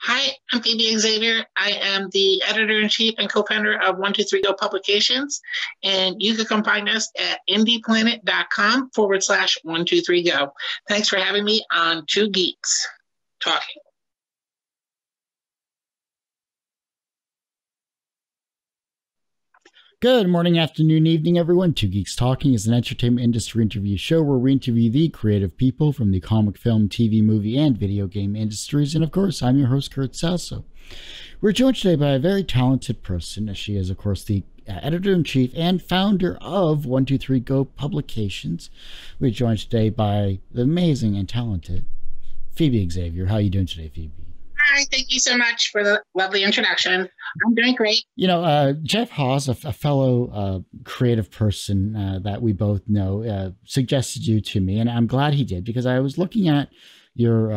Hi, I'm Phoebe Xavier. I am the editor-in-chief and co-founder of 123 Go! Publications, and you can come find us at indieplanet.com/123Go. Thanks for having me on Two Geeks Talking. Good morning, afternoon, evening, everyone. Two Geeks Talking is an entertainment industry interview show where we interview the creative people from the comic, film, TV, movie, and video game industries. And of course, I'm your host, Kurt Sasso. We're joined today by a very talented person. She is, of course, the editor-in-chief and founder of 123 Go! Publications. We're joined today by the amazing and talented Phoebe Xavier. How are you doing today, Phoebe? Hi, thank you so much for the lovely introduction. I'm doing great. You know, Jeff Haas, a fellow creative person that we both know, suggested you to me, and I'm glad he did, because I was looking at your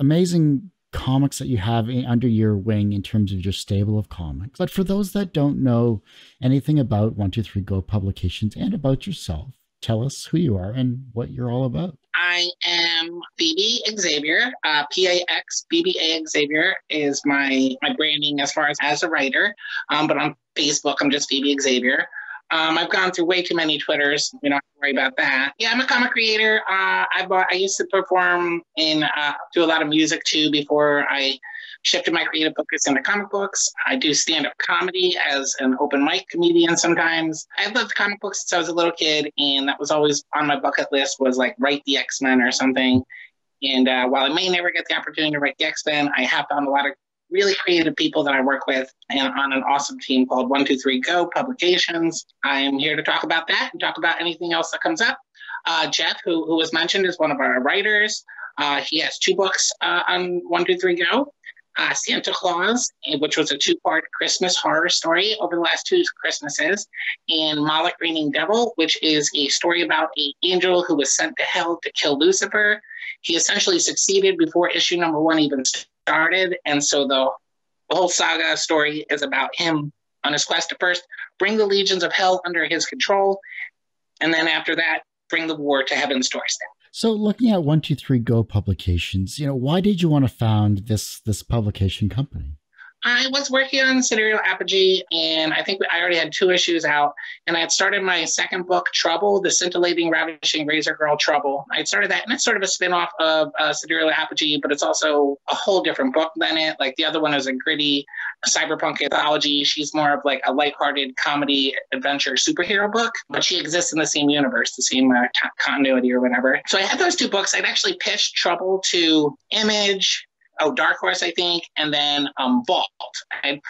amazing comics that you have under your wing in terms of your stable of comics. But for those that don't know anything about 123 Go! Publications and about yourself, tell us who you are and what you're all about. I am Phoebe Xavier. P-A-X-B-B-A Xavier is my branding as far as a writer. But on Facebook, I'm just Phoebe Xavier. I've gone through way too many Twitters. You don't have to worry about that. Yeah, I'm a comic creator. I used to perform and do a lot of music too before I shifted my creative focus into comic books. I do stand-up comedy as an open mic comedian sometimes. I loved comic books since I was a little kid, and that was always on my bucket list, was like write the X-Men or something. And while I may never get the opportunity to write the X-Men, I have found a lot of really creative people that I work with and on an awesome team called 123 Go! Publications. I am here to talk about that and talk about anything else that comes up. Jeff, who was mentioned, is one of our writers. He has two books on 123 Go!. Santa Claus, which was a two-part Christmas horror story over the last two Christmases, and Moloch Reigning Devil, which is a story about an angel who was sent to hell to kill Lucifer. He essentially succeeded before issue number one even started, and so the whole saga story is about him on his quest to first bring the legions of hell under his control, and then after that, bring the war to heaven's doorstep. So looking at 123 Go! Publications, you know, why did you want to found this publication company? I was working on Sidereal Apogee, and I think I already had two issues out, and I had started my second book, Trouble, The Scintillating Ravishing Razor Girl Trouble. I started that, and it's sort of a spinoff of Sidereal Apogee, but it's also a whole different book than it. Like, the other one is a gritty cyberpunk anthology. She's more of like a lighthearted comedy adventure superhero book, but she exists in the same universe, the same continuity or whatever. So I had those two books. I'd actually pitched Trouble to Image, Dark Horse, I think, and then Vault. I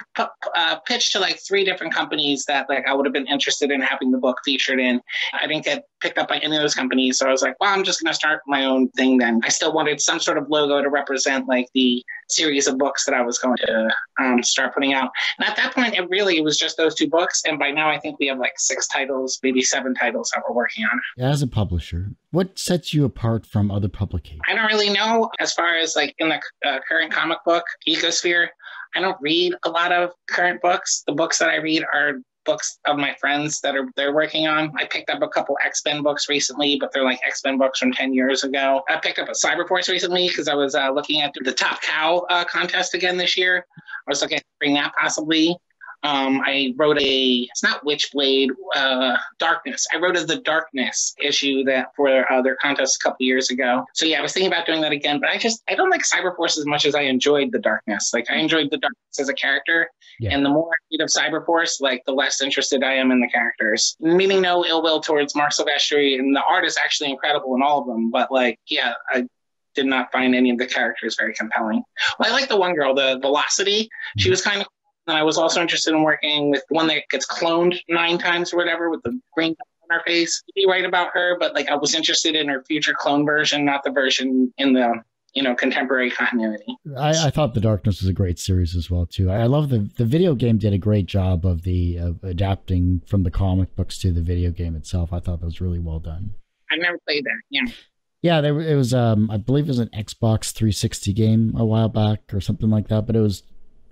pitched to like three different companies that like I would have been interested in having the book featured in. I didn't get picked up by any of those companies, so I was like, well, I'm just going to start my own thing then. I still wanted some sort of logo to represent like the series of books that I was going to start putting out. And at that point, it was just those two books, and by now I think we have like 6 titles, maybe 7 titles that we're working on. As a publisher, what sets you apart from other publications? I don't really know. As far as like in the current comic book ecosphere, I don't read a lot of current books. The books that I read are books of my friends that they're working on. I picked up a couple X-Men books recently, but they're like X-Men books from 10 years ago. I picked up a Cyber Force recently because I was looking at the Top Cow contest again this year. I was looking at bringing that possibly. I wrote it's not Witchblade, Darkness. I wrote the Darkness issue for their contest a couple years ago. So yeah, I was thinking about doing that again, but I don't like Cyber Force as much as I enjoyed the Darkness. Like, I enjoyed the Darkness as a character, and the more I read of Cyber Force, like, the less interested I am in the characters. Meaning no ill will towards Mark Silvestri, and the art is actually incredible in all of them, but like, yeah, I did not find any of the characters very compelling. Well, I like the one girl, the Velocity. She was kind of, and I was also interested in working with one that gets cloned 9 times or whatever with the green on her face. You'd be right about her, but like, I was interested in her future clone version, not the version in the, you know, contemporary continuity. I thought The Darkness was a great series as well too. I love the video game did a great job of adapting from the comic books to the video game itself. I thought that was really well done. I've never played that. Yeah. Yeah, it was I believe it was an Xbox 360 game a while back or something like that, but it was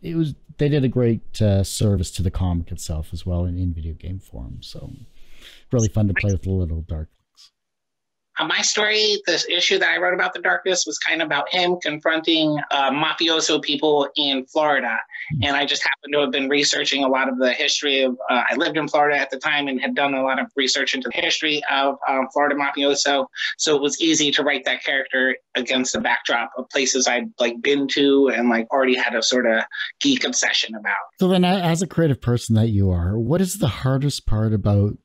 they did a great service to the comic itself as well in video game form. So really fun to play with the little Darklings. My story, the issue that I wrote about The Darkness, was kind of about him confronting mafioso people in Florida. And I just happened to have been researching a lot of the history of, I lived in Florida at the time and had done a lot of research into the history of Florida mafioso. So it was easy to write that character against the backdrop of places I'd like been to and like already had a sort of geek obsession about. So then as a creative person that you are, what is the hardest part about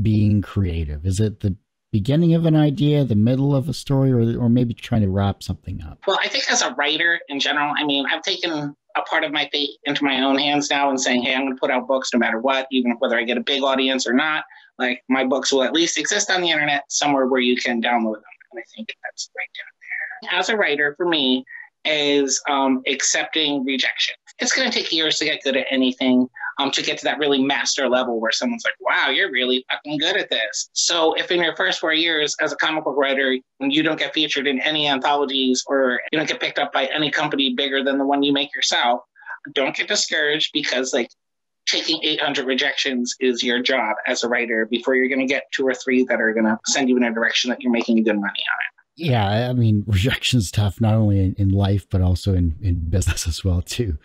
being creative? Is it the beginning of an idea, the middle of a story, or maybe trying to wrap something up? Well, I think as a writer in general, I mean, I've taken a part of my fate into my own hands now and saying, hey, I'm going to put out books no matter what, even whether I get a big audience or not. Like, my books will at least exist on the internet somewhere where you can download them. And I think that's right down there. As a writer, for me, is accepting rejection. It's going to take years to get good at anything, to get to that really master level where someone's like, wow, you're really fucking good at this. So if in your first 4 years as a comic book writer, you don't get featured in any anthologies or you don't get picked up by any company bigger than the one you make yourself, don't get discouraged, because like taking 800 rejections is your job as a writer before you're going to get 2 or 3 that are going to send you in a direction that you're making good money on it. Yeah, I mean, rejection's tough, not only in life, but also in business as well, too.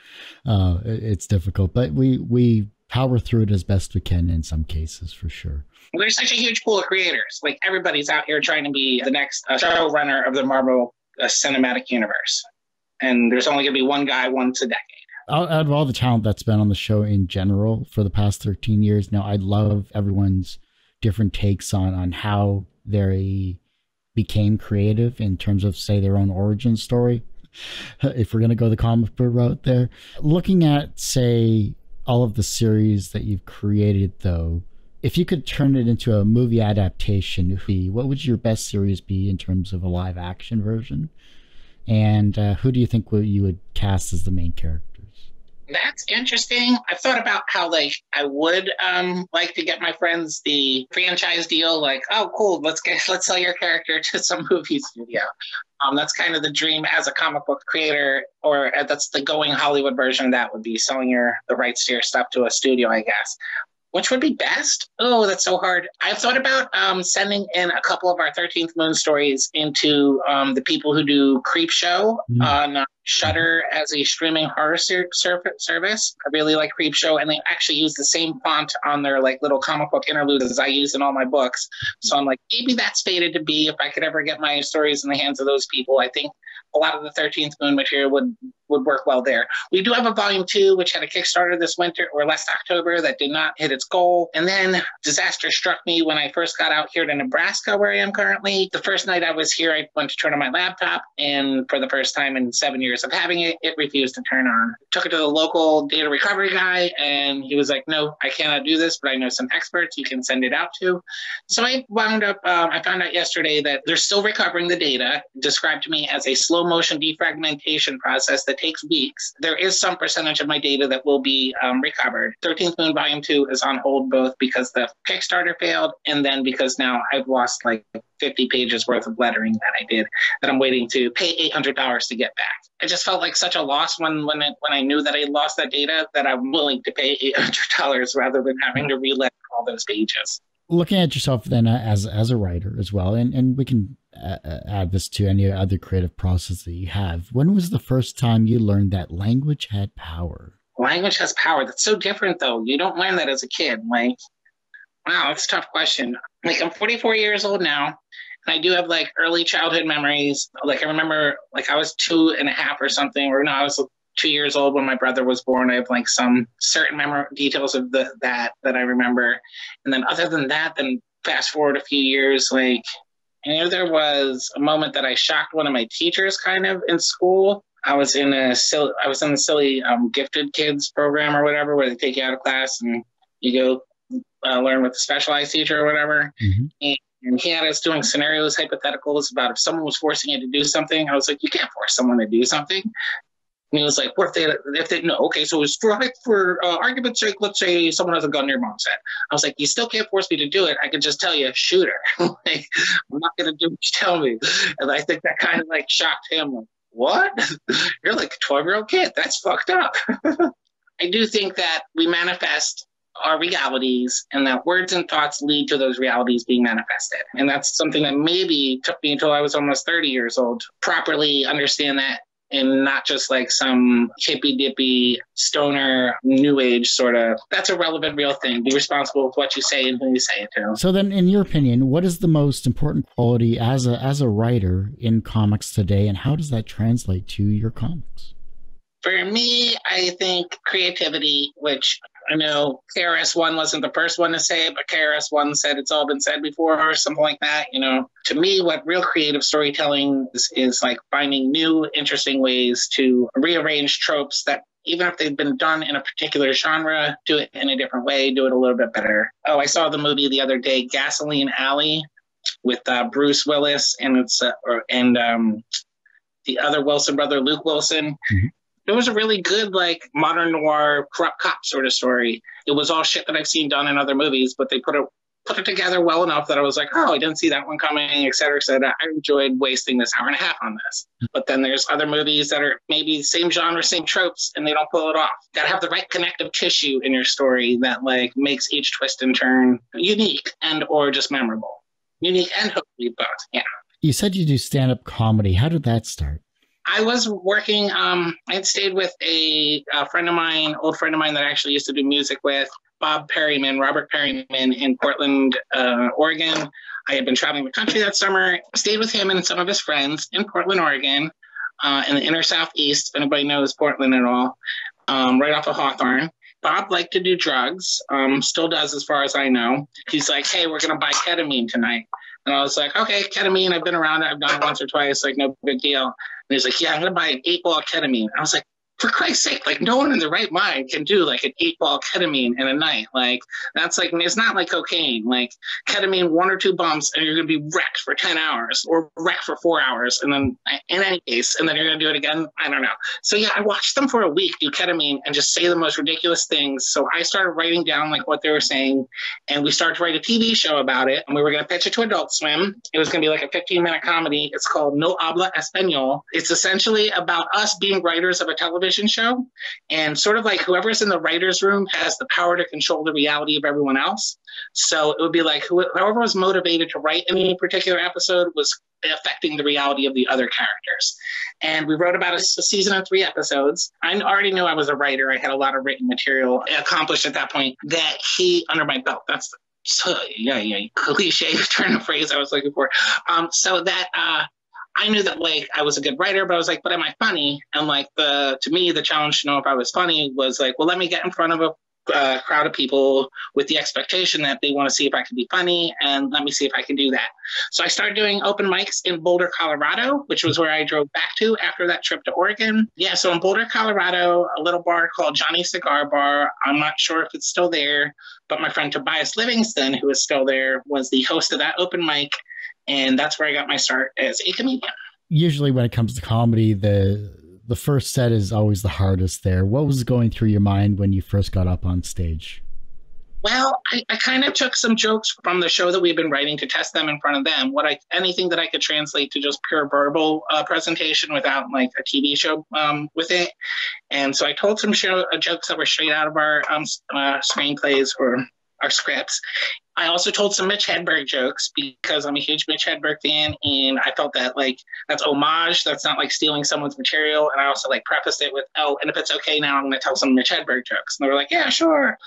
It's difficult, but we power through it as best we can in some cases, for sure. There's such a huge pool of creators. Like, everybody's out here trying to be the next showrunner of the Marvel Cinematic Universe. And there's only going to be one guy once a decade. Out of all the talent that's been on the show in general for the past 13 years now, I love everyone's different takes on how they became creative in terms of, say, their own origin story, if we're going to go the comic book route there. Looking at, say, all of the series that you've created, though, if you could turn it into a movie adaptation, what would your best series be in terms of a live action version? And who do you think you would cast as the main character? That's interesting. I've thought about how, like, I would like to get my friends the franchise deal. Like, oh, cool, let's sell your character to some movie studio. That's kind of the dream as a comic book creator, or that's the going Hollywood version. That would be selling the rights to your stuff to a studio, I guess. Which would be best? Oh, that's so hard. I've thought about sending in a couple of our 13th Moon stories into the people who do Creepshow on Shudder as a streaming horror service. I really like Creepshow, and they actually use the same font on their like little comic book interludes as I use in all my books. So I'm like, maybe that's fated to be. If I could ever get my stories in the hands of those people, I think a lot of the 13th Moon material would work well there. We do have a volume 2, which had a Kickstarter this winter or last October that did not hit its goal. And then disaster struck me when I first got out here to Nebraska, where I am currently. The first night I was here, I went to turn on my laptop, and for the first time in 7 years of having it, it refused to turn on. Took it to the local data recovery guy, and he was like, no, I cannot do this, but I know some experts you can send it out to. So I wound up, I found out yesterday that they're still recovering the data, described to me as a slow motion defragmentation process that takes weeks. There is some percentage of my data that will be recovered. 13th Moon Volume 2 is on hold, both because the Kickstarter failed and then because now I've lost like 50 pages worth of lettering that I did that I'm waiting to pay $800 to get back. I just felt like such a loss when I knew that I lost that data, that I'm willing to pay $800 rather than having to re-letter all those pages. Looking at yourself then as a writer as well, and we can add this to any other creative process that you have. When was the first time you learned that language had power? Language has power. That's so different, though. You don't learn that as a kid. Like, wow, that's a tough question. Like, I'm 44 years old now. And I do have like early childhood memories. Like, I remember like I was 2 and a half or something, or no, I was 2 years old when my brother was born. I have like some certain details of that I remember. And then other than that, then fast forward a few years, like, I know there was a moment that I shocked one of my teachers kind of in school. I was in the silly gifted kids program or whatever, where they take you out of class and you go learn with a specialized teacher or whatever. Mm-hmm. And he had us doing scenarios, hypotheticals about if someone was forcing you to do something. I was like, you can't force someone to do something. And he was like, what if they no, okay, so it's for argument's sake, let's say someone has a gun, your mom's head. I was like, you still can't force me to do it. I could just tell you, shoot her. Like, I'm not going to do what you tell me. And I think that kind of like shocked him. Like, what? You're like a 12-year-old kid. That's fucked up. I do think that we manifest are realities, and that words and thoughts lead to those realities being manifested. And that's something that maybe took me until I was almost 30 years old to properly understand that, and not just like some hippy-dippy, stoner, new age sort of, that's a relevant, real thing. Be responsible with what you say and who you say it to. So then, in your opinion, what is the most important quality as a writer in comics today, and how does that translate to your comics? For me, I think creativity, which I know KRS-One wasn't the first one to say it, but KRS-One said it's all been said before or something like that. You know, to me, what real creative storytelling is like finding new, interesting ways to rearrange tropes that, even if they've been done in a particular genre, do it in a different way, do it a little bit better. Oh, I saw the movie the other day, Gasoline Alley, with Bruce Willis and the other Wilson brother, Luke Wilson. Mm-hmm. It was a really good, like, modern noir, corrupt cop sort of story. It was all shit that I've seen done in other movies, but they put it together well enough that I was like, oh, I didn't see that one coming, et cetera, et cetera. I enjoyed wasting this hour and a half on this. But then there's other movies that are maybe same genre, same tropes, and they don't pull it off. Got to have the right connective tissue in your story that, like, makes each twist and turn unique and or just memorable. Unique and hopefully both, yeah. You said you do stand-up comedy. How did that start? I was working, I'd stayed with a friend of mine, old friend of mine that I actually used to do music with, Robert Perryman in Portland, Oregon. I had been traveling the country that summer, stayed with him and some of his friends in Portland, Oregon, in the inner southeast, if anybody knows Portland at all, right off of Hawthorne. Bob liked to do drugs, still does as far as I know. He's like, hey, we're going to buy ketamine tonight. And I was like, okay, ketamine, I've been around it. I've done it once or twice, like no big deal. And he's like, yeah, I'm going to buy an 8-ball ketamine. I was like, for Christ's sake, like no one in their right mind can do like an 8-ball ketamine in a night. Like that's like, it's not like cocaine, like ketamine, 1 or 2 bumps and you're going to be wrecked for 10 hours or wrecked for 4 hours. And then in any case, and then you're going to do it again. I don't know. So yeah, I watched them for a week do ketamine and just say the most ridiculous things. So I started writing down like what they were saying, and we started to write a TV show about it, and we were going to pitch it to Adult Swim. It was going to be like a 15-minute comedy. It's called No Habla Español. It's essentially about us being writers of a television show, and sort of like whoever's in the writer's room has the power to control the reality of everyone else. So it would be like whoever was motivated to write any particular episode was affecting the reality of the other characters. And we wrote about a season of 3 episodes. I already knew I was a writer. I had a lot of written material accomplished at that point that he under my belt. That's so yeah cliche turn of phrase I was looking for. So that I knew that like I was a good writer, but I was like, but am I funny? And like to me the challenge to know if I was funny was like, well, let me get in front of a crowd of people with the expectation that they want to see if I can be funny, and let me see if I can do that. So I started doing open mics in Boulder, Colorado, which was where I drove back to after that trip to Oregon. Yeah, so in Boulder, Colorado, a little bar called Johnny Cigar Bar. I'm not sure if it's still there, but my friend Tobias Livingston, who is still there, was the host of that open mic. And that's where I got my start as a comedian. Usually when it comes to comedy, the first set is always the hardest there. What was going through your mind when you first got up on stage? Well, I kind of took some jokes from the show that we've been writing to test them in front of them. Anything that I could translate to just pure verbal presentation without like a TV show with it. And so I told some jokes that were straight out of our screenplays or our scripts. I also told some Mitch Hedberg jokes because I'm a huge Mitch Hedberg fan, and I felt that like that's homage, that's not like stealing someone's material. And I also like prefaced it with, oh, and if it's okay now, I'm going to tell some Mitch Hedberg jokes. And they were like, yeah, sure.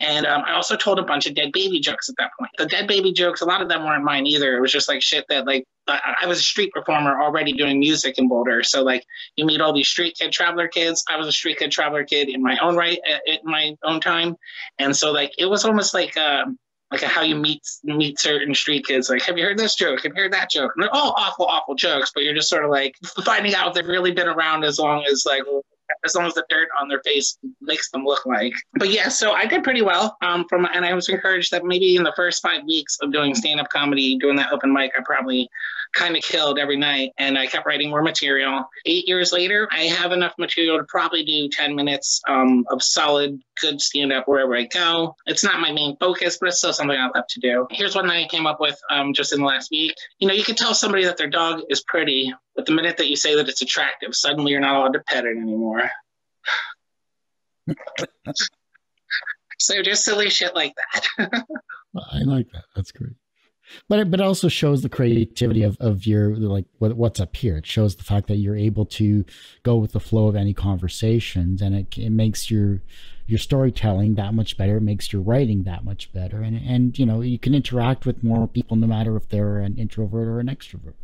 And I also told a bunch of dead baby jokes at that point. The dead baby jokes, a lot of them weren't mine either. It was just like shit that like I was a street performer already doing music in Boulder. So like you meet all these street kid traveler kids. I was a street kid traveler kid in my own right, in my own time. And so like it was almost like how you meet certain street kids. Like, have you heard this joke? Have you heard that joke? And they're all awful, awful jokes, but you're just sort of like finding out if they've really been around as long as the dirt on their face makes them look like. But yeah, so I did pretty well. And I was encouraged that maybe in the first 5 weeks of doing stand-up comedy, doing that open mic, I probably kind of killed every night, and I kept writing more material. 8 years later, I have enough material to probably do 10 minutes of solid, good stand-up wherever I go. It's not my main focus, but it's still something I love to do. Here's one that I came up with just in the last week. You know, you can tell somebody that their dog is pretty, but the minute that you say that it's attractive, suddenly you're not allowed to pet it anymore. So just silly shit like that. I like that. That's great. But it also shows the creativity of your, like, what's up here. It shows the fact that you're able to go with the flow of any conversations, and it makes your storytelling that much better. It makes your writing that much better. And you know, you can interact with more people no matter if they're an introvert or an extrovert.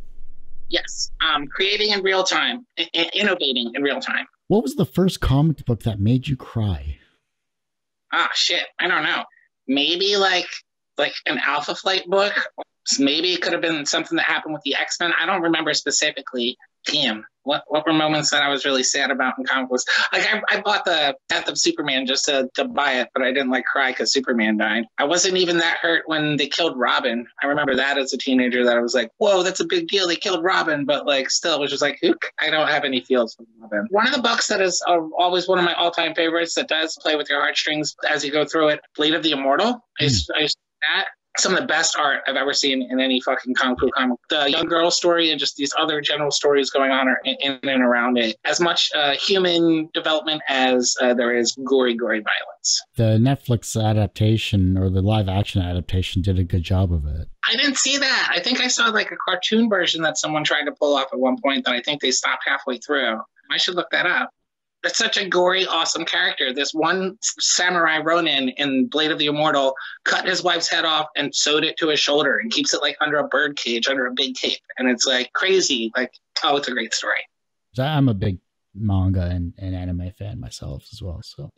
Yes. Creating in real time, innovating in real time. What was the first comic book that made you cry? Ah, shit. I don't know. Maybe like an Alpha Flight book. Maybe it could have been something that happened with the X-Men. I don't remember specifically. Damn, what were moments that I was really sad about in comic books? Like I bought the Death of Superman just to buy it, but I didn't like cry because Superman died. I wasn't even that hurt when they killed Robin. I remember that as a teenager, that I was like, whoa, that's a big deal. They killed Robin, but like still it was just like, ook, I don't have any feels for Robin. One of the books that is always one of my all-time favorites that does play with your heartstrings as you go through it, Blade of the Immortal. I that. Some of the best art I've ever seen in any fucking Kung Fu comic. The young girl story and just these other general stories going on in and around it. As much human development as there is gory, gory violence. The Netflix adaptation or the live action adaptation did a good job of it. I didn't see that. I think I saw like a cartoon version that someone tried to pull off at one point that I think they stopped halfway through. I should look that up. That's such a gory, awesome character. This one samurai Ronin in Blade of the Immortal cut his wife's head off and sewed it to his shoulder and keeps it like under a bird cage, under a big cape. And it's like crazy. Like, oh, it's a great story. I'm a big manga and anime fan myself as well. So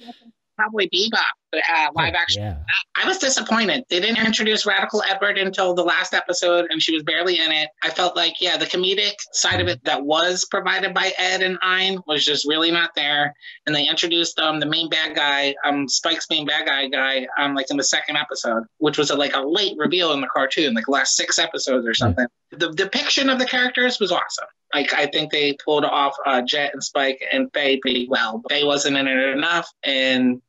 probably Bebop, live action. Yeah. I was disappointed. They didn't introduce Radical Edward until the last episode, and she was barely in it. I felt like, yeah, the comedic side of it that was provided by Ed and Ayn was just really not there. And they introduced the main bad guy, Spike's main bad guy, like in the second episode, which was a late reveal in the cartoon, like the last 6 episodes or something. Mm-hmm. The depiction of the characters was awesome. Like, I think they pulled off Jet and Spike and Faye pretty well. Faye wasn't in it enough, and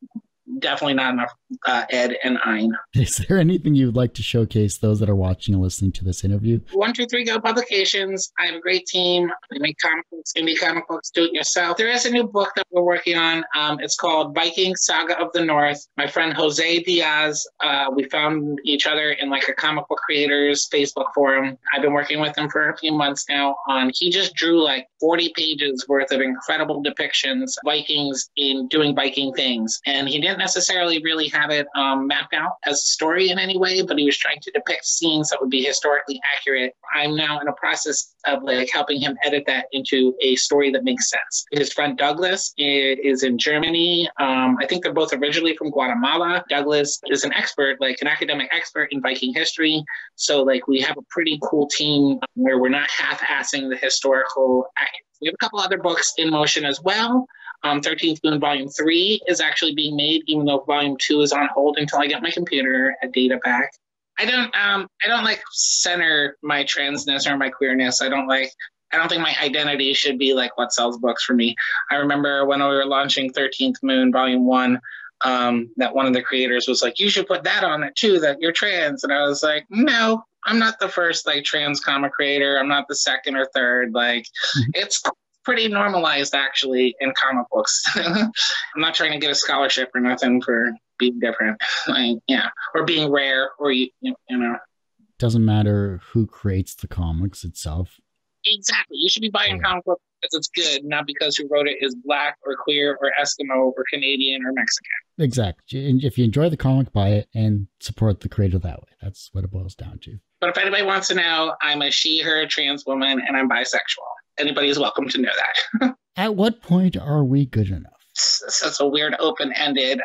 definitely not enough Ed and Ayn. Is there anything you'd like to showcase those that are watching and listening to this interview? 123 Go! Publications. I have a great team. They make comic books, indie comic books, do it yourself. There is a new book that we're working on. It's called Viking Saga of the North. My friend Jose Diaz, we found each other in like a comic book creators Facebook forum. I've been working with him for a few months now. He just drew like 40 pages worth of incredible depictions, Vikings in doing Viking things. And he didn't necessarily really have it mapped out as a story in any way, but he was trying to depict scenes that would be historically accurate. I'm now in a process of like helping him edit that into a story that makes sense. His friend Douglas is in Germany. I think they're both originally from Guatemala. Douglas is an expert, like an academic expert in Viking history. So like we have a pretty cool team where we're not half-assing the historical accuracy. We have a couple other books in motion as well. 13th Moon Volume 3 is actually being made, even though Volume 2 is on hold until I get my computer and data back. I don't like center my transness or my queerness. I don't think my identity should be like what sells books for me. I remember when we were launching 13th Moon Volume 1, that one of the creators was like, you should put that on it too, that you're trans. And I was like, no, I'm not the first like trans comic creator. I'm not the second or third. Like, it's pretty normalized actually in comic books. I'm not trying to get a scholarship or nothing for being different, like, yeah, or being rare, or you know. Doesn't matter who creates the comics itself. Exactly, you should be buying comic books because it's good, not because who wrote it is black or queer or Eskimo or Canadian or Mexican. Exactly, and if you enjoy the comic, buy it and support the creator that way. That's what it boils down to. But if anybody wants to know, I'm a she/her trans woman and I'm bisexual. Anybody's welcome to know that. At what point are we good enough? That's a weird open-ended,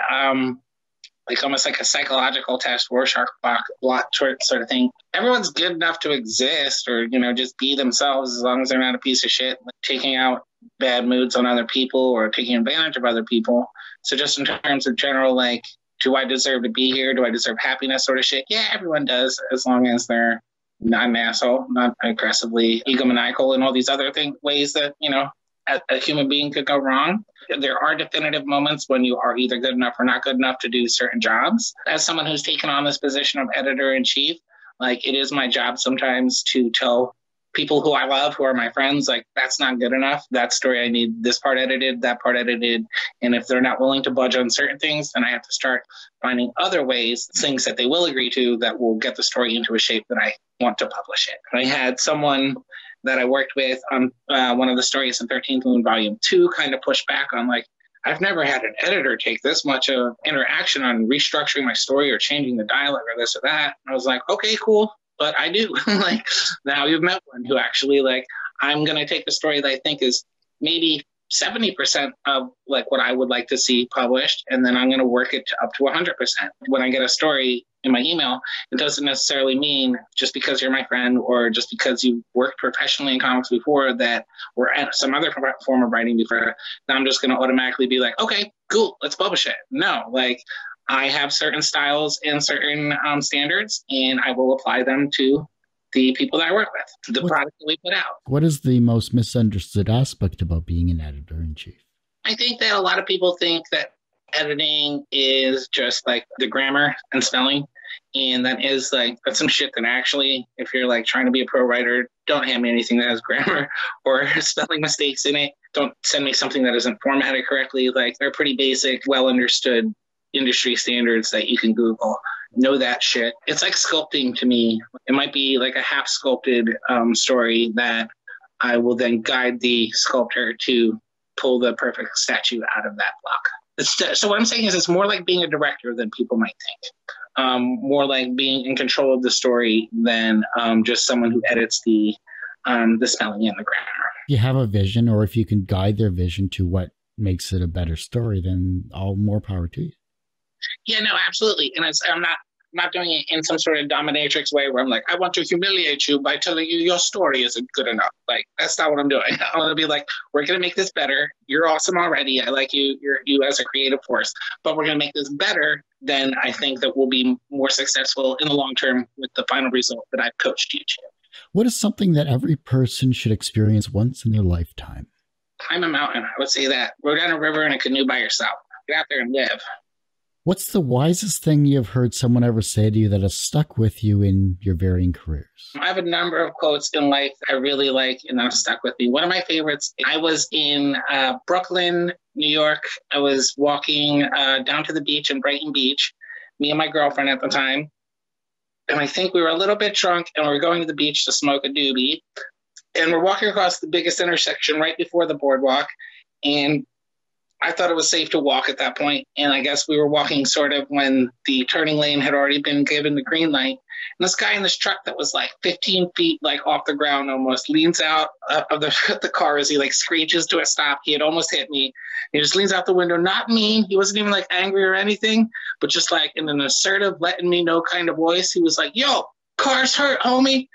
like almost like a psychological test, Rorschach block sort of thing. Everyone's good enough to exist, or, you know, just be themselves as long as they're not a piece of shit, like taking out bad moods on other people or taking advantage of other people. So just in terms of general, like, do I deserve to be here? Do I deserve happiness sort of shit? Yeah, everyone does, as long as they're not an asshole, not aggressively egomaniacal, and all these other ways that, you know, a human being could go wrong. There are definitive moments when you are either good enough or not good enough to do certain jobs. As someone who's taken on this position of editor-in-chief, like, it is my job sometimes to tell people who I love, who are my friends, like, that's not good enough. That story, I need this part edited, that part edited. And if they're not willing to budge on certain things, then I have to start finding other ways, things that they will agree to that will get the story into a shape that I want to publish it. And I had someone that I worked with on one of the stories in 13th Moon Volume 2 kind of push back on, like, I've never had an editor take this much of interaction on restructuring my story or changing the dialogue or this or that. And I was like, okay, cool. But I do. Like, now you've met one who actually, like, I'm going to take the story that I think is maybe 70% of, like, what I would like to see published, and then I'm going to work it to up to 100%. When I get a story in my email, it doesn't necessarily mean just because you're my friend or just because you worked professionally in comics before that, or at some other form of writing before, that I'm just going to automatically be like, okay, cool, let's publish it. No, like, I have certain styles and certain standards, and I will apply them to the people that I work with, the product that we put out. What is the most misunderstood aspect about being an editor-in-chief? I think that a lot of people think that editing is just like the grammar and spelling. And that is like, that's some shit that actually, if you're like trying to be a pro writer, don't hand me anything that has grammar or spelling mistakes in it. Don't send me something that isn't formatted correctly. Like, they're pretty basic, well understood industry standards that you can Google. Know that shit. It's like sculpting to me. It might be like a half sculpted story that I will then guide the sculptor to pull the perfect statue out of that block. So what I'm saying is, it's more like being a director than people might think. More like being in control of the story than just someone who edits the spelling and the grammar. If you have a vision, or if you can guide their vision to what makes it a better story, then all more power to you. Yeah, no, absolutely. And it's, I'm not doing it in some sort of dominatrix way where I'm like, I want to humiliate you by telling you your story isn't good enough. Like, that's not what I'm doing. I want to be like, we're going to make this better. You're awesome already. I like you. You're you as a creative force, but we're going to make this better. Then I think that we'll be more successful in the long term with the final result that I've coached you to. What is something that every person should experience once in their lifetime? Climb a mountain. I would say that. Row down a river in a canoe by yourself. Get out there and live. What's the wisest thing you've heard someone ever say to you that has stuck with you in your varying careers? I have a number of quotes in life I really like and have stuck with me. One of my favorites, I was in Brooklyn, New York. I was walking down to the beach in Brighton Beach, me and my girlfriend at the time. And I think we were a little bit drunk, and we were going to the beach to smoke a doobie. And we're walking across the biggest intersection right before the boardwalk. And I thought it was safe to walk at that point. And I guess we were walking sort of when the turning lane had already been given the green light. And this guy in this truck that was like 15 feet, like off the ground, almost leans out of the car as he like screeches to a stop. He had almost hit me. He just leans out the window, not mean. He wasn't even like angry or anything, but just like in an assertive, letting me know kind of voice. He was like, yo, car's hurt, homie.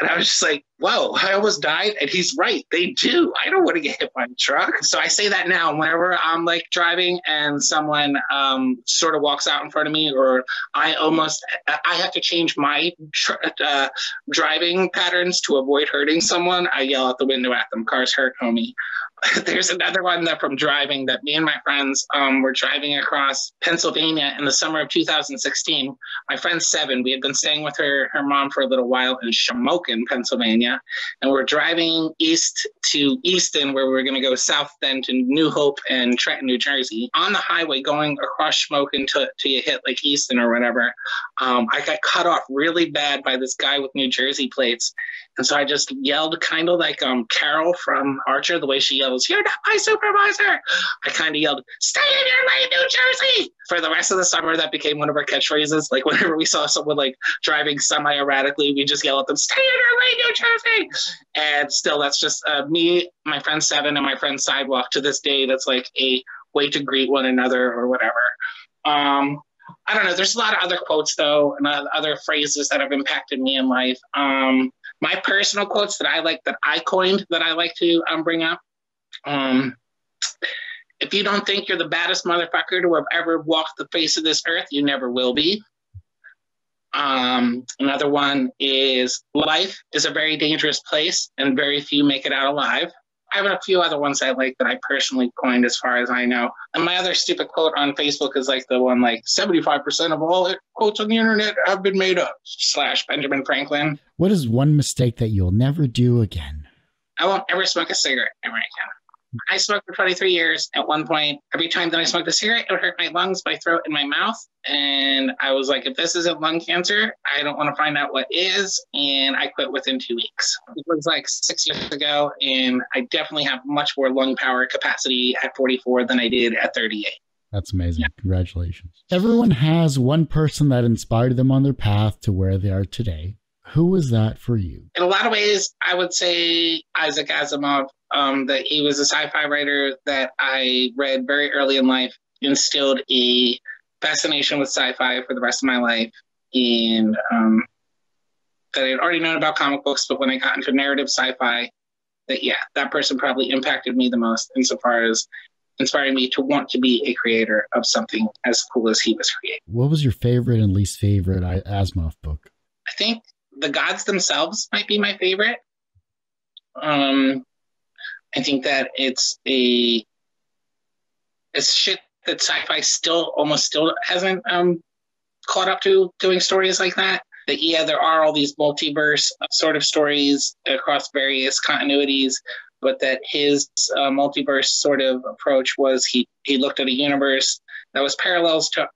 And I was just like, whoa, I almost died. And he's right. They do. I don't want to get hit by a truck. So I say that now whenever I'm like driving and someone sort of walks out in front of me, or I have to change my driving patterns to avoid hurting someone. I yell out the window at them. Cars hurt, homie. There's another one that from driving that me and my friends were driving across Pennsylvania in the summer of 2016. My friend Seven, we had been staying with her mom for a little while in Shamokin, Pennsylvania. And we're driving east to Easton, where we were going to go south then to New Hope and Trenton, New Jersey. On the highway going across Shamokin till you hit like Easton or whatever, I got cut off really bad by this guy with New Jersey plates. And so I just yelled kind of like Carol from Archer, the way she yells, you're not my supervisor. I kind of yelled, stay in your lane, New Jersey. For the rest of the summer, that became one of our catchphrases. Like whenever we saw someone like driving semi-erratically, we just yell at them, stay in your lane, New Jersey. And still, that's just me, my friend Seven, and my friend Sidewalk to this day. That's like a way to greet one another or whatever. I don't know. There's a lot of other quotes, though, and other phrases that have impacted me in life. My personal quotes that I like, that I coined, that I like to bring up. If you don't think you're the baddest motherfucker to have ever walked the face of this earth, you never will be. Another one is, life is a very dangerous place and very few make it out alive. I have a few other ones I like that I personally coined as far as I know. And my other stupid quote on Facebook is like the one like 75% of all quotes on the internet have been made up / Benjamin Franklin. What is one mistake that you'll never do again? I won't ever smoke a cigarette ever again. I smoked for 23 years. At one point, every time that I smoked a cigarette, it would hurt my lungs, my throat, and my mouth. And I was like, if this isn't lung cancer, I don't want to find out what is. And I quit within 2 weeks. It was like 6 years ago, and I definitely have much more lung power capacity at 44 than I did at 38. That's amazing. Yeah. Congratulations. Everyone has one person that inspired them on their path to where they are today. Who was that for you? In a lot of ways, I would say Isaac Asimov, that he was a sci-fi writer that I read very early in life, instilled a fascination with sci-fi for the rest of my life, and that I had already known about comic books, but when I got into narrative sci-fi, that person probably impacted me the most insofar as inspiring me to want to be a creator of something as cool as he was creating. What was your favorite and least favorite Asimov book? I think The Gods Themselves might be my favorite. I think that it's shit that sci-fi still hasn't caught up to, doing stories like that. That, yeah, there are all these multiverse sort of stories across various continuities, but that his multiverse sort of approach was he looked at a universe that was parallel to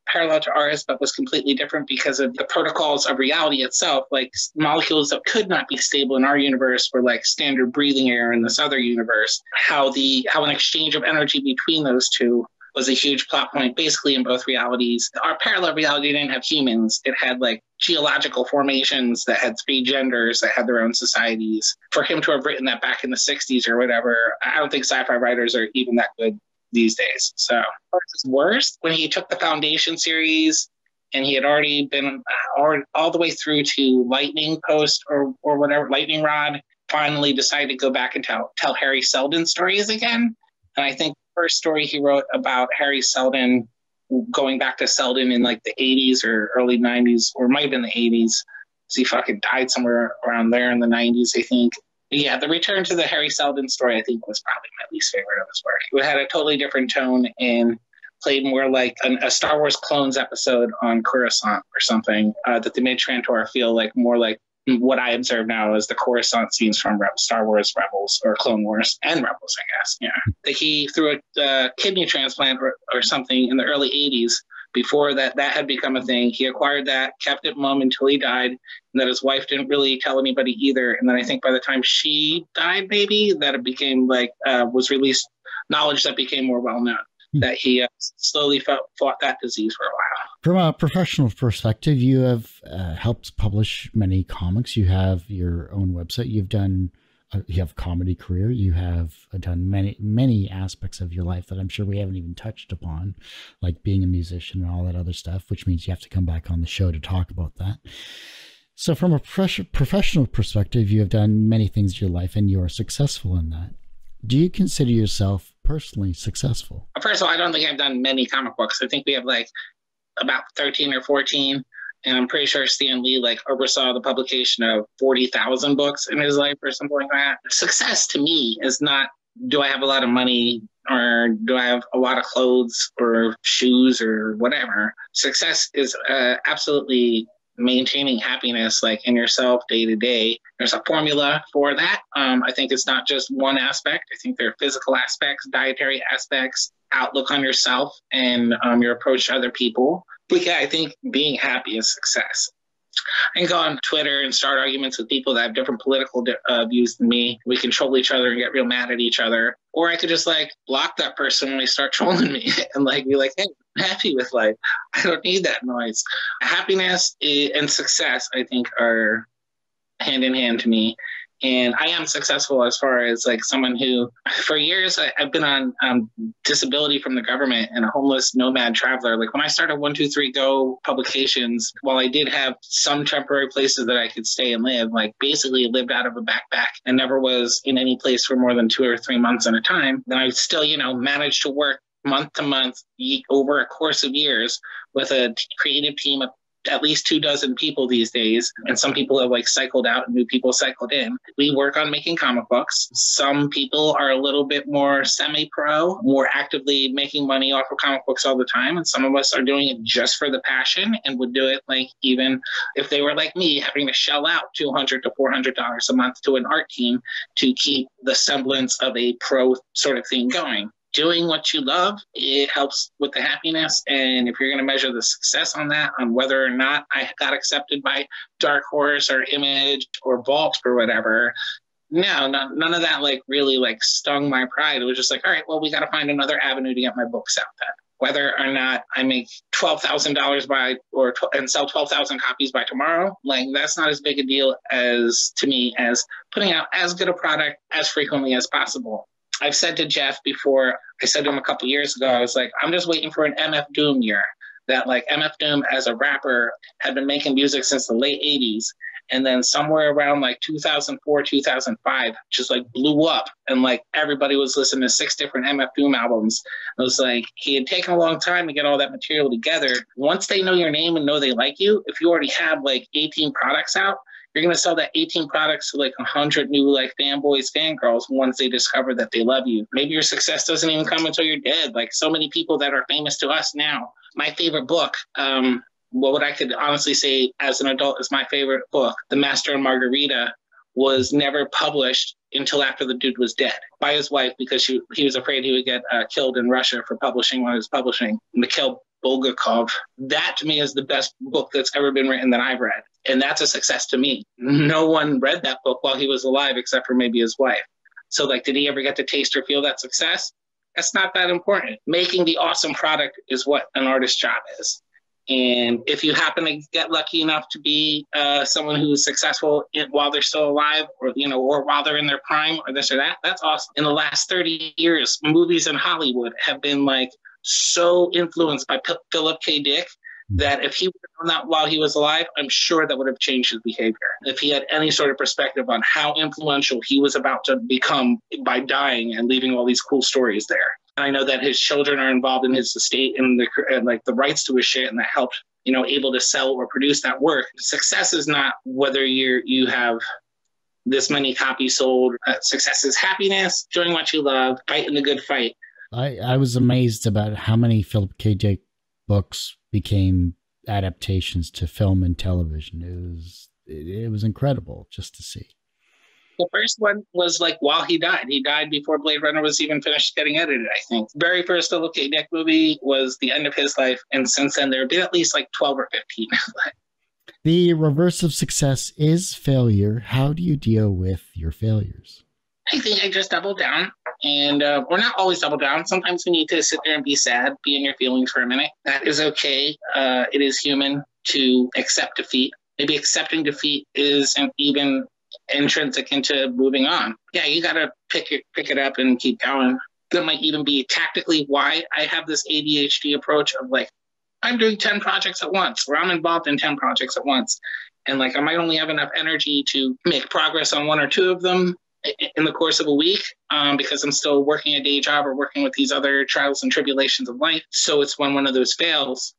ours, but was completely different because of the protocols of reality itself. Like molecules that could not be stable in our universe were like standard breathing air in this other universe. How an exchange of energy between those two was a huge plot point, basically in both realities. Our parallel reality didn't have humans; it had like geological formations that had three genders that had their own societies. For him to have written that back in the '60s or whatever, I don't think sci-fi writers are even that good these days. So it's worse when he took the Foundation series and he had already been all the way through to Lightning Post or whatever, Lightning Rod, finally decided to go back and tell Hari Seldon stories again. And I think the first story he wrote about Hari Seldon, going back to Seldon in like the 80s or early 90s, or might have been the 80s, because he fucking died somewhere around there in the 90s, I think. Yeah, the return to the Hari Seldon story, I think, was probably my least favorite of his work. It had a totally different tone and played more like a Star Wars Clones episode on Coruscant or something, that they made Trantor feel like more like what I observe now as the Coruscant scenes from Star Wars Rebels or Clone Wars and Rebels, I guess. Yeah, that he threw a kidney transplant or something in the early 80s. Before that had become a thing. He acquired that, kept it mum until he died, and that his wife didn't really tell anybody either. And then I think by the time she died, maybe, that it became like, was released knowledge that became more well-known, that he slowly fought that disease for a while. From a professional perspective, you have helped publish many comics. You have your own website. You have a comedy career. You have done many, many aspects of your life that I'm sure we haven't even touched upon, like being a musician and all that other stuff, which means you have to come back on the show to talk about that. So from a professional perspective, you have done many things in your life and you are successful in that. Do you consider yourself personally successful? First of all, I don't think I've done many comic books. I think we have like about 13 or 14. And I'm pretty sure Stan Lee like oversaw the publication of 40,000 books in his life or something like that. Success to me is not, do I have a lot of money or do I have a lot of clothes or shoes or whatever? Success is absolutely maintaining happiness like in yourself day to day. There's a formula for that. I think it's not just one aspect. I think there are physical aspects, dietary aspects, outlook on yourself, and your approach to other people. But yeah, I think being happy is success. I can go on Twitter and start arguments with people that have different political views than me. We can troll each other and get real mad at each other. Or I could just like block that person when they start trolling me and like be like, hey, I'm happy with life. I don't need that noise. Happiness and success, I think, are hand in hand to me. And I am successful as far as like someone who, for years, I've been on disability from the government and a homeless nomad traveler. Like when I started 123 Go! Publications, while I did have some temporary places that I could stay and live, like basically lived out of a backpack and never was in any place for more than 2 or 3 months at a time. Then I still, managed to work month to month over a course of years with a creative team of at least 24 people these days, and some people have like cycled out and new people cycled in. We work on making comic books. Some people are a little bit more semi-pro, more actively making money off of comic books all the time, and some of us are doing it just for the passion and would do it like even if they were like me, having to shell out $200 to $400 a month to an art team to keep the semblance of a pro sort of thing going. Doing what you love, it helps with the happiness. And if you're going to measure the success on that, on whether or not I got accepted by Dark Horse or Image or Vault or whatever, none of that like really like stung my pride. It was just like, all right, well, we got to find another avenue to get my books out then. Whether or not I make $12,000 and sell 12,000 copies by tomorrow, like that's not as big a deal as to me as putting out as good a product as frequently as possible. I've said to Jeff before, I said to him a couple years ago, I was like, I'm just waiting for an MF Doom year. That like MF Doom as a rapper had been making music since the late 80s. And then somewhere around like 2004, 2005, just like blew up. And like everybody was listening to 6 different MF Doom albums. It was like, he had taken a long time to get all that material together. Once they know your name and know they like you, if you already have like 18 products out, you're going to sell that 18 products to like 100 new like fanboys, fangirls once they discover that they love you. Maybe your success doesn't even come until you're dead. Like so many people that are famous to us now. My favorite book, what I could honestly say as an adult is my favorite book, The Master and Margarita, was never published until after the dude was dead by his wife because he was afraid he would get killed in Russia for publishing what he was publishing. Mikhail Bulgakov. That to me is the best book that's ever been written that I've read. And that's a success to me. No one read that book while he was alive, except for maybe his wife. So like, did he ever get to taste or feel that success? That's not that important. Making the awesome product is what an artist's job is. And if you happen to get lucky enough to be someone who's successful while they're still alive or, you know, or while they're in their prime or this or that, that's awesome. In the last 30 years, movies in Hollywood have been like so influenced by Philip K. Dick that if he would have done that while he was alive, I'm sure that would have changed his behavior. If he had any sort of perspective on how influential he was about to become by dying and leaving all these cool stories there. And I know that his children are involved in his estate and like the rights to his shit, and that helped, you know, able to sell or produce that work. Success is not whether you have this many copies sold. Success is happiness, doing what you love, fighting the good fight. I was amazed about how many Philip K. Dick books became adaptations to film and television. It was incredible just to see. The first one was like while he died. He died before Blade Runner was even finished getting edited, I think. Very first Philip K. Dick movie was the end of his life, and since then there have been at least like 12 or 15. The reverse of success is failure. How do you deal with your failures? I think I just double down. And we're not always double down. Sometimes we need to sit there and be sad, be in your feelings for a minute. That is okay. It is human to accept defeat. Maybe accepting defeat is an even intrinsic into moving on. Yeah, you got to pick it up and keep going. That might even be tactically why I have this ADHD approach of like, I'm doing 10 projects at once, or I'm involved in 10 projects at once. And like, I might only have enough energy to make progress on one or two of them in the course of a week, because I'm still working a day job or working with these other trials and tribulations of life. So it's when one of those fails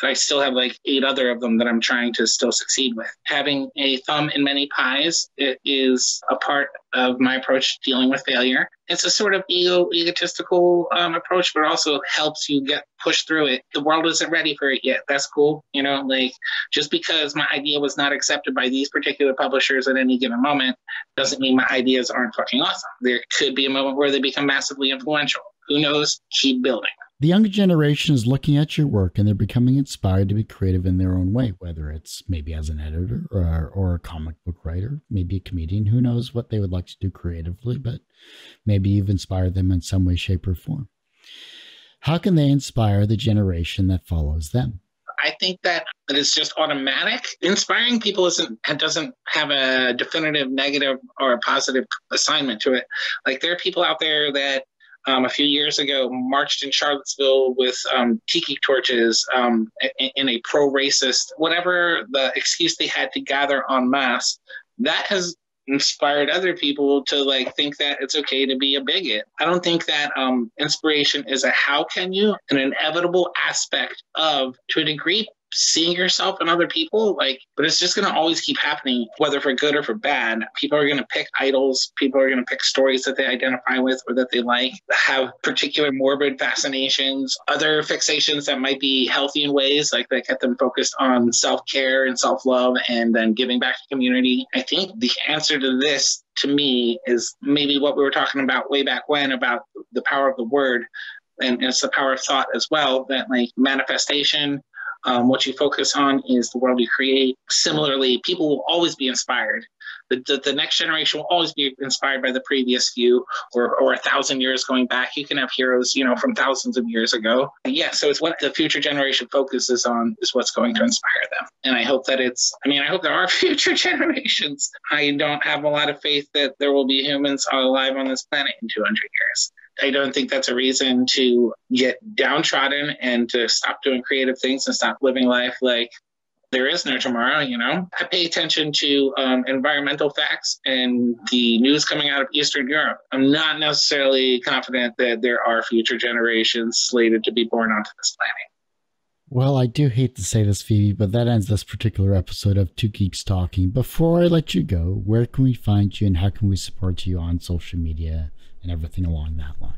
that I still have like 8 other of them that I'm trying to still succeed with. Having a thumb in many pies, it is a part of my approach to dealing with failure. It's a sort of egotistical approach, but also helps you get pushed through it. The world isn't ready for it yet. That's cool. You know, like just because my idea was not accepted by these particular publishers at any given moment doesn't mean my ideas aren't fucking awesome. There could be a moment where they become massively influential. Who knows? Keep building. The younger generation is looking at your work and they're becoming inspired to be creative in their own way, whether it's maybe as an editor or a comic book writer, maybe a comedian. Who knows what they would like to do creatively, but maybe you've inspired them in some way, shape, or form. How can they inspire the generation that follows them? I think that it's just automatic. Inspiring people doesn't have a definitive negative or a positive assignment to it. Like there are people out there that a few years ago, marched in Charlottesville with tiki torches in a pro-racist, whatever the excuse they had to gather en masse. That has inspired other people to like think that it's okay to be a bigot. I don't think that inspiration is a how can you, an inevitable aspect of, to a degree, seeing yourself in other people, like, but it's just going to always keep happening, whether for good or for bad. People are going to pick idols. People are going to pick stories that they identify with or that they like, have particular morbid fascinations, other fixations that might be healthy in ways, like they get them focused on self-care and self-love and then giving back to community. I think the answer to this, to me, is maybe what we were talking about way back when about the power of the word, and it's the power of thought as well, that like manifestation, what you focus on is the world you create. Similarly, people will always be inspired. The next generation will always be inspired by the previous few, or 1,000 years going back. You can have heroes, you know, from thousands of years ago. And yeah, so it's what the future generation focuses on is what's going to inspire them. And I hope that it's, I mean, I hope there are future generations. I don't have a lot of faith that there will be humans alive on this planet in 200 years. I don't think that's a reason to get downtrodden and to stop doing creative things and stop living life like there is no tomorrow, you know. I pay attention to environmental facts and the news coming out of Eastern Europe. I'm not necessarily confident that there are future generations slated to be born onto this planet. Well, I do hate to say this, Phoebe, but that ends this particular episode of Two Geeks Talking. Before I let you go, where can we find you and how can we support you on social media and everything along that line?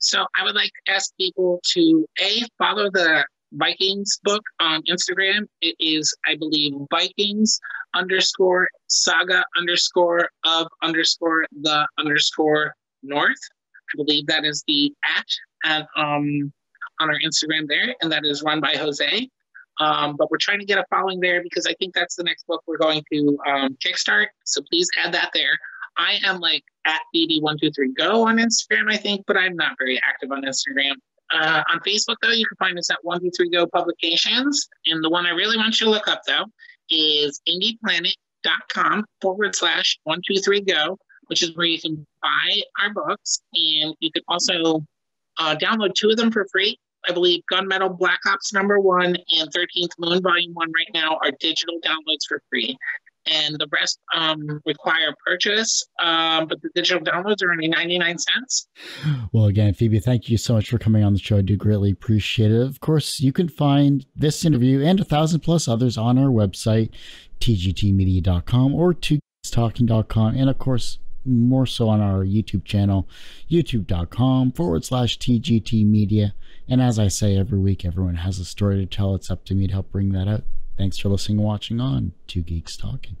So I would like to ask people to, A, follow the Vikings book on Instagram. It is, I believe, Vikings_saga_of_the_north. I believe that is the at on our Instagram there, and that is run by Jose. But we're trying to get a following there because I think that's the next book we're going to kickstart. So please add that there. I am like at BD123 Go on Instagram, I think, but I'm not very active on Instagram. On Facebook, though, you can find us at 123 Go! Publications. And the one I really want you to look up, though, is indieplanet.com/123Go, which is where you can buy our books. And you can also download two of them for free. I believe Gunmetal Black Ops #1 and 13th Moon Volume 1 right now are digital downloads for free. And the rest require purchase, but the digital downloads are only 99 cents. Well, again, Phoebe, thank you so much for coming on the show. I do greatly appreciate it. Of course, you can find this interview and 1,000+ others on our website, tgtmedia.com or twogeekstalking.com. And of course, more so on our YouTube channel, youtube.com/TGT Media. And as I say every week, everyone has a story to tell. It's up to me to help bring that out. Thanks for listening and watching on Two Geeks Talking.